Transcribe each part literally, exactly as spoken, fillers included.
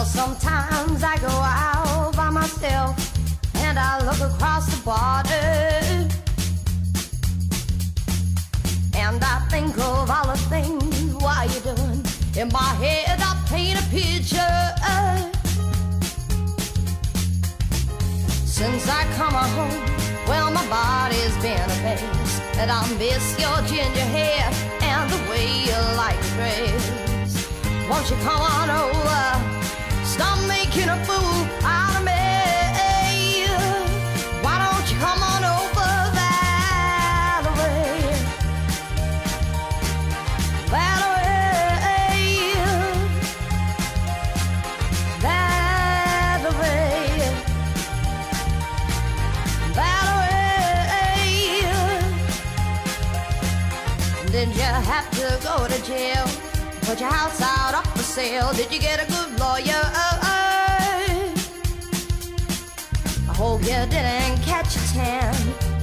Well, sometimes I go out by myself and I look across the border, and I think of all the things why you're doing. In my head I paint a picture. Since I come home, well, my body's been a mess, and I miss your ginger hair and the way you like to dress. Won't you come on over? Stop making a fool out of me. Why don't you come on over that way? That way. That way. That way. Did you have to go to jail? Put your house out up for sale? Did you get a good lawyer? I hope you didn't catch a tan.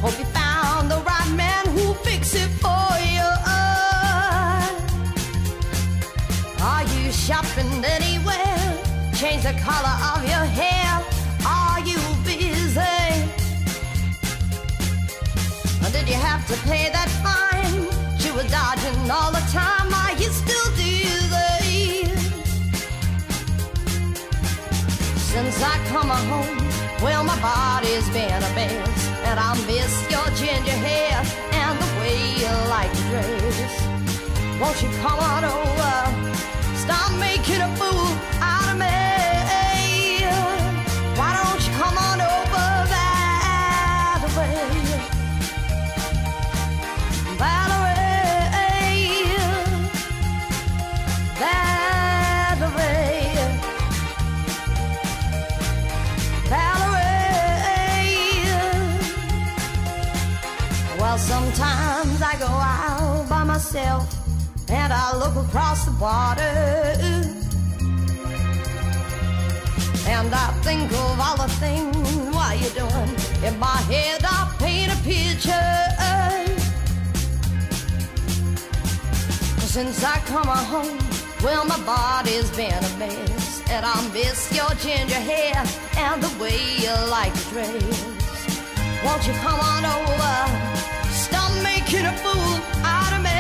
Hope you found the right man who'll fix it for you. Are you shopping anywhere? Change the color of your hair. Are you busy? Or did you have to pay that fine you were dodging all the time? Are you still dizzy? Since I come home, well, my body's been a mess, and I miss your ginger hair and the way you like to dress. Won't you come on over? Stop making a fool out of me. Why don't you come on over that way? That way. That way. That way. Well, sometimes I go out by myself and I look across the border, and I think of all the things why you're doing. In my head I paint a picture. Since I come home, well, my body's been a mess, and I miss your ginger hair and the way you like to dress. Won't you come on over? Stop making a fool out of me.